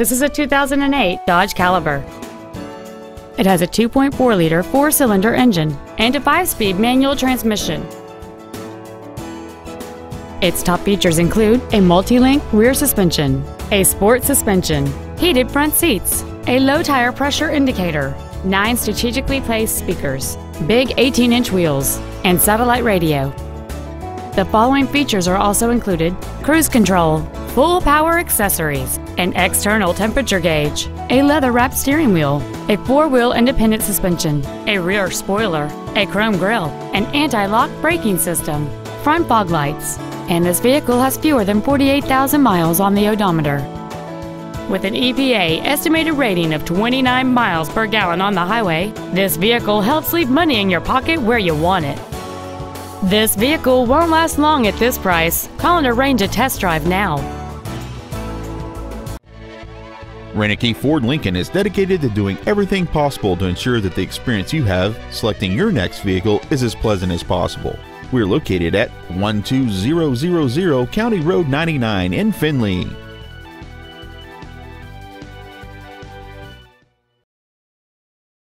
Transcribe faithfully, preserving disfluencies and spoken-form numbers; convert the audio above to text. This is a two thousand eight Dodge Caliber. It has a two point four liter four-cylinder engine and a five-speed manual transmission. Its top features include a multi-link rear suspension, a sport suspension, heated front seats, a low-tire pressure indicator, nine strategically placed speakers, big eighteen inch wheels, and satellite radio. The following features are also included: cruise control, full power accessories, an external temperature gauge, a leather-wrapped steering wheel, a four-wheel independent suspension, a rear spoiler, a chrome grille, an anti-lock braking system, front fog lights, and this vehicle has fewer than forty-eight thousand miles on the odometer. With an E P A estimated rating of twenty-nine miles per gallon on the highway, this vehicle helps leave money in your pocket where you want it. This vehicle won't last long at this price. Call and arrange a test drive now. Reineke Ford Lincoln is dedicated to doing everything possible to ensure that the experience you have selecting your next vehicle is as pleasant as possible. We're located at one two zero zero zero County Road ninety-nine in Findlay.